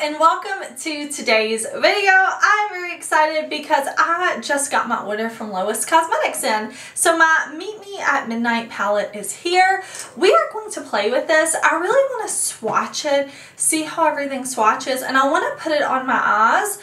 and welcome to today's video. I'm very excited because I just got my order from Lois Cosmetics in. So my Meet Me at Midnight palette is here. We are going to play with this. I really want to swatch it, see how everything swatches, and I want to put it on my eyes.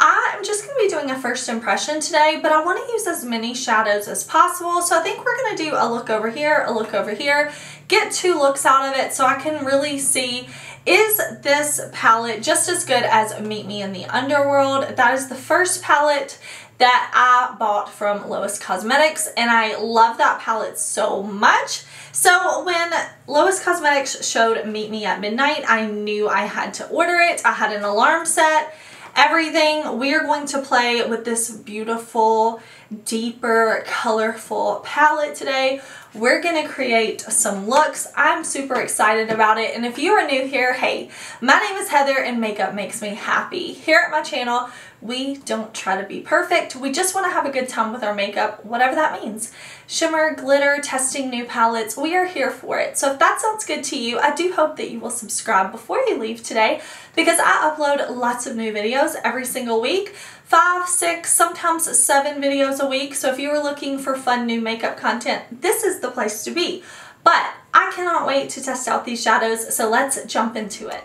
I'm just going to be doing a first impression today, but I want to use as many shadows as possible. So I think we're going to do a look over here, a look over here, get two looks out of it so I can really see, is this palette just as good as Meet Me in the Underworld? That is the first palette that I bought from Lois Cosmetics, and I love that palette so much. So when Lois Cosmetics showed Meet Me at Midnight, I knew I had to order it. I had an alarm set, everything. We are going to play with this beautiful, deeper, colorful palette today. We're going to create some looks. I'm super excited about it. And if you are new here, hey, my name is Heather and makeup makes me happy. Here at my channel, we don't try to be perfect. We just want to have a good time with our makeup, whatever that means. Shimmer, glitter, testing new palettes, we are here for it. So if that sounds good to you, I do hope that you will subscribe before you leave today, because I upload lots of new videos every single week. 5, 6, sometimes 7 videos a week. So if you are looking for fun new makeup content, this is the place to be. But I cannot wait to test out these shadows, so let's jump into it.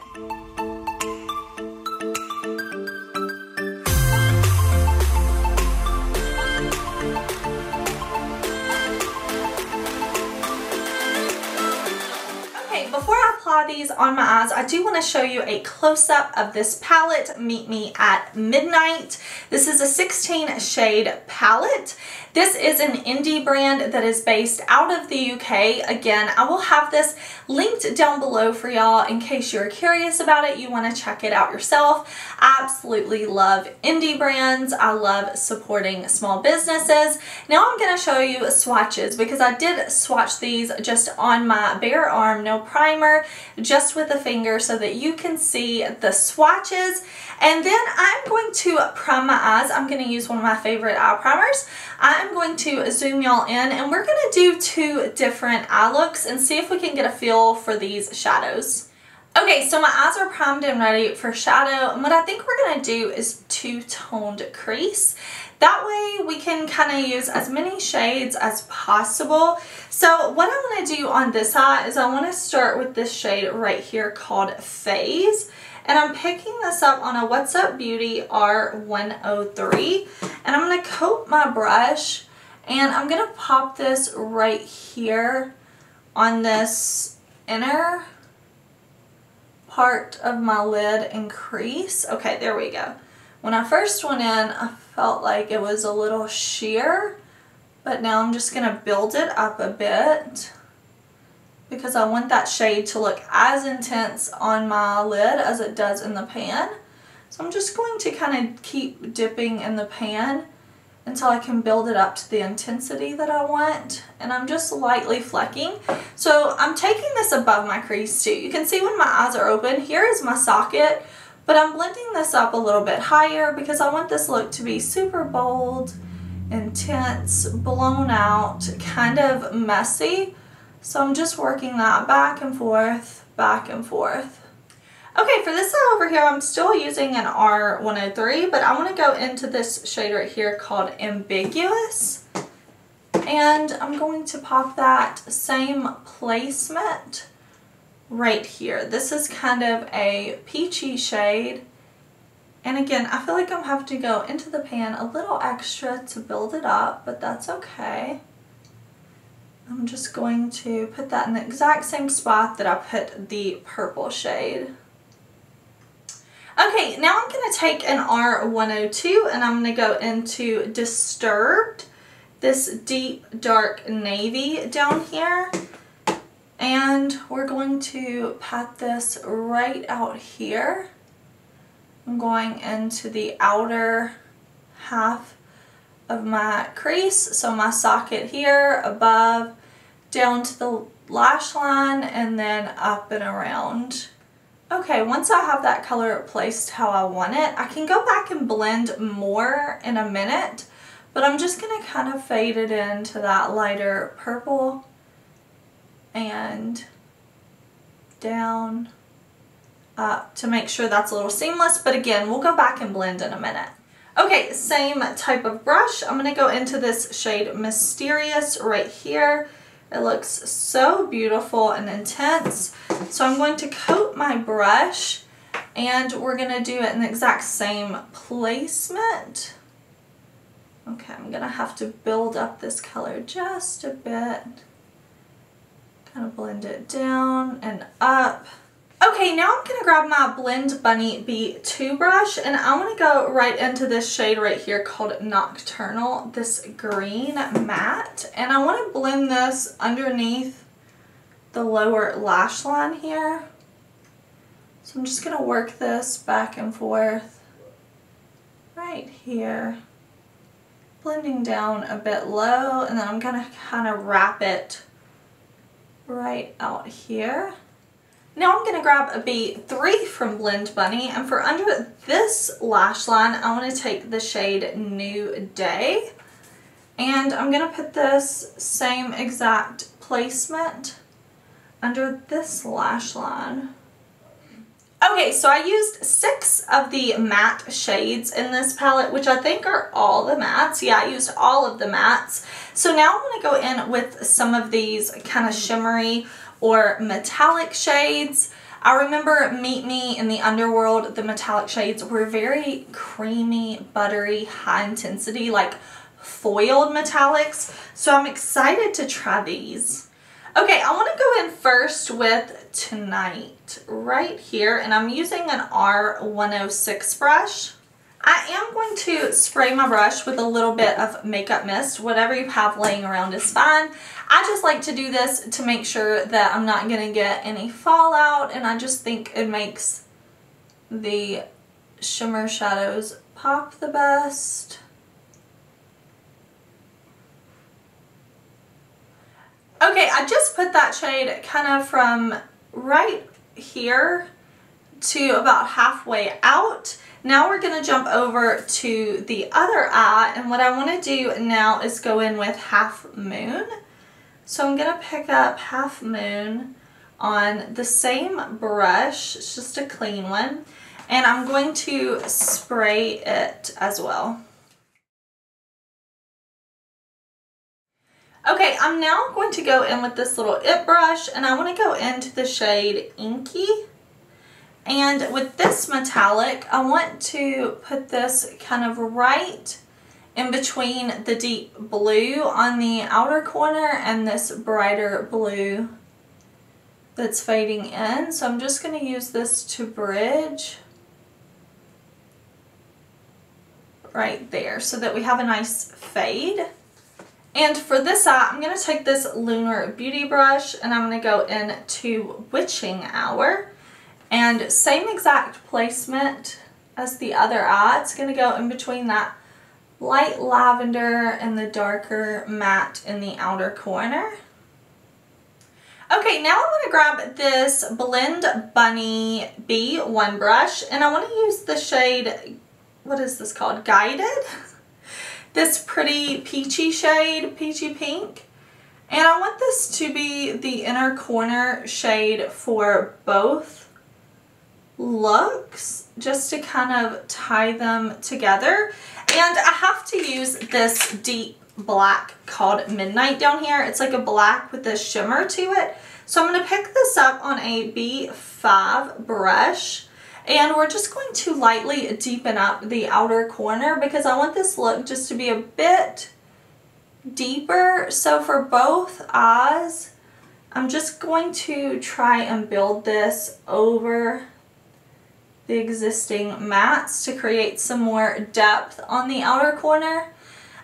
These on my eyes, I do want to show you a close-up of this palette, Meet Me at Midnight. This is a 16 shade palette. This is an indie brand that is based out of the UK. Again, I will have this linked down below for y'all in case you're curious about it, you want to check it out yourself. I absolutely love indie brands. I love supporting small businesses. Now I'm going to show you swatches, because I did swatch these just on my bare arm, no primer, just with a finger, so that you can see the swatches. And then I'm going to prime my eyes. I'm going to use one of my favorite eye primers. I'm going to zoom y'all in, and we're going to do two different eye looks and see if we can get a feel for these shadows. Okay, so my eyes are primed and ready for shadow, and what I think we're going to do is two-toned crease. That way we can kind of use as many shades as possible. So what I want to do on this eye is I want to start with this shade right here called Phase. And I'm picking this up on a What's Up Beauty R103. And I'm going to coat my brush, and I'm going to pop this right here on this inner part of my lid and crease. Okay, there we go. When I first went in, I felt like it was a little sheer, but now I'm just going to build it up a bit, because I want that shade to look as intense on my lid as it does in the pan. So I'm just going to kind of keep dipping in the pan until I can build it up to the intensity that I want. And I'm just lightly flecking. So I'm taking this above my crease too. You can see when my eyes are open, here is my socket, but I'm blending this up a little bit higher because I want this look to be super bold, intense, blown out, kind of messy. So I'm just working that back and forth, back and forth. Okay, for this eye over here, I'm still using an R103, but I want to go into this shade right here called Ambiguous. And I'm going to pop that same placement right here. This is kind of a peachy shade. And again, I feel like I'm having to go into the pan a little extra to build it up, but that's okay. I'm just going to put that in the exact same spot that I put the purple shade. Okay, now I'm going to take an R102 and I'm going to go into Disturbed, this deep dark navy down here. And we're going to pat this right out here. I'm going into the outer half of my crease, so my socket here, above, down to the lash line, and then up and around. Okay, once I have that color placed how I want it, I can go back and blend more in a minute, but I'm just going to kind of fade it into that lighter purple and down to make sure that's a little seamless, but again, we'll go back and blend in a minute. Okay, same type of brush. I'm gonna go into this shade Mysterious right here. It looks so beautiful and intense. So I'm going to coat my brush and we're gonna do it in the exact same placement. Okay, I'm gonna have to build up this color just a bit. Kind of blend it down and up. Okay, now I'm gonna grab my Blend Bunny B2 brush and I wanna go right into this shade right here called Nocturnal, this green matte. And I wanna blend this underneath the lower lash line here. So I'm just gonna work this back and forth right here. Blending down a bit low, and then I'm gonna kinda wrap it right out here. Now I'm gonna grab a B3 from Blend Bunny, and for under this lash line, I wanna take the shade New Day, and I'm gonna put this same exact placement under this lash line. Okay, so I used 6 of the matte shades in this palette, which I think are all the mattes. Yeah, I used all of the mattes. So now I'm gonna go in with some of these kind of shimmery or metallic shades. I remember Meet Me in the Underworld, the metallic shades were very creamy, buttery, high intensity, like foiled metallics. So I'm excited to try these. Okay, I wanna go in first with Tonight right here, and I'm using an R106 brush. I am going to spray my brush with a little bit of makeup mist. Whatever you have laying around is fine. I just like to do this to make sure that I'm not gonna get any fallout, and I just think it makes the shimmer shadows pop the best. Okay, I just put that shade kind of from right here to about halfway out. Now we're gonna jump over to the other eye, and what I wanna do now is go in with Half Moon. So I'm gonna pick up Half Moon on the same brush, it's just a clean one, and I'm going to spray it as well. Okay, I'm now going to go in with this little It brush, and I want to go into the shade Inky. And with this metallic, I want to put this kind of right in between the deep blue on the outer corner and this brighter blue that's fading in. So I'm just going to use this to bridge right there so that we have a nice fade. And for this eye, I'm going to take this Lunar Beauty brush and I'm going to go into Witching Hour. And same exact placement as the other eye. It's going to go in between that light lavender and the darker matte in the outer corner. Okay, now I'm going to grab this Blend Bunny B1 brush and I want to use the shade, what is this called? Guided? This pretty peachy shade, peachy pink. And I want this to be the inner corner shade for both looks, just to kind of tie them together. And I have to use this deep black called Midnight down here. It's like a black with a shimmer to it. So I'm gonna pick this up on a B5 brush. And we're just going to lightly deepen up the outer corner because I want this look just to be a bit deeper. So for both eyes, I'm just going to try and build this over the existing mattes to create some more depth on the outer corner.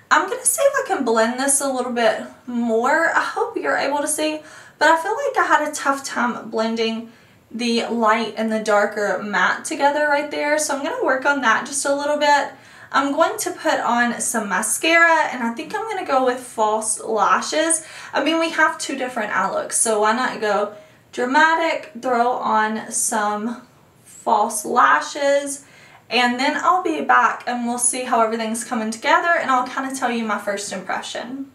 I'm going to see if I can blend this a little bit more. I hope you're able to see, but I feel like I had a tough time blending the light and the darker matte together right there. So I'm gonna work on that just a little bit. I'm going to put on some mascara and I think I'm gonna go with false lashes. I mean, we have 2 different eye looks, so why not go dramatic, throw on some false lashes, and then I'll be back and we'll see how everything's coming together and I'll kind of tell you my first impression.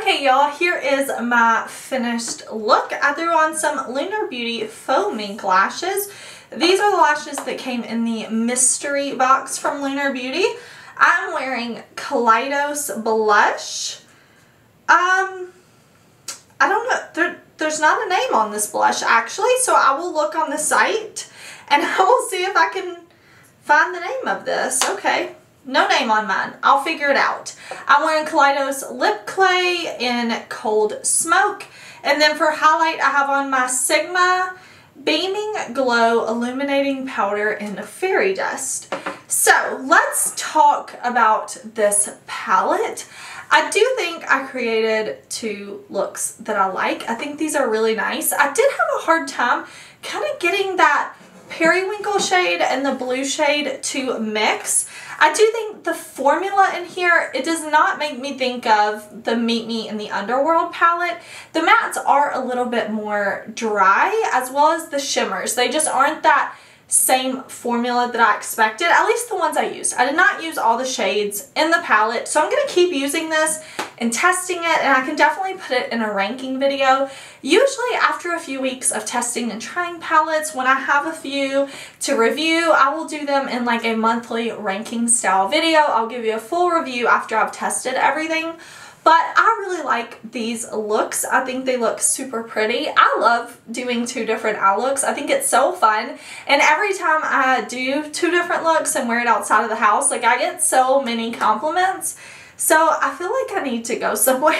Okay, y'all, here is my finished look. I threw on some Lunar Beauty faux mink lashes. These are the lashes that came in the mystery box from Lunar Beauty. I'm wearing Kaleidos blush. I don't know. There's not a name on this blush actually, so I will look on the site and I will see if I can find the name of this. Okay. No name on mine. I'll figure it out. I'm wearing Kaleidos Lip Clay in Cold Smoke. And then for highlight, I have on my Sigma Beaming Glow Illuminating Powder in Fairy Dust. So let's talk about this palette. I do think I created two looks that I like. I think these are really nice. I did have a hard time kind of getting that periwinkle shade and the blue shade to mix. I do think the formula in here, it does not make me think of the Meet Me in the Underworld palette. The mattes are a little bit more dry, as well as the shimmers. They just aren't that same formula that I expected, at least the ones I used. I did not use all the shades in the palette, so I'm going to keep using this and testing it, and I can definitely put it in a ranking video. Usually after a few weeks of testing and trying palettes, when I have a few to review, I will do them in like a monthly ranking style video. I'll give you a full review after I've tested everything. But I really like these looks. I think they look super pretty. I love doing two different eye looks. I think it's so fun. And every time I do two different looks and wear it outside of the house, like, I get so many compliments. So I feel like I need to go somewhere.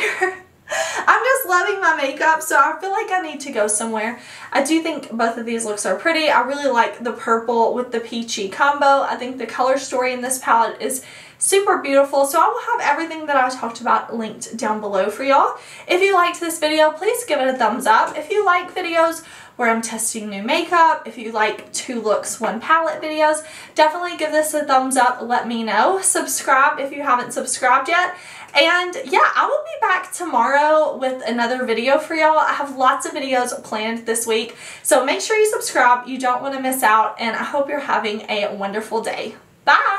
I'm just loving my makeup, so I feel like I need to go somewhere. I do think both of these looks are pretty. I really like the purple with the peachy combo. I think the color story in this palette is super beautiful. So I will have everything that I talked about linked down below for y'all. If you liked this video, please give it a thumbs up. If you like videos where I'm testing new makeup, if you like two looks, one palette videos, definitely give this a thumbs up. Let me know. Subscribe if you haven't subscribed yet. And yeah, I will be back tomorrow with another video for y'all. I have lots of videos planned this week, so make sure you subscribe. You don't want to miss out, and I hope you're having a wonderful day. Bye!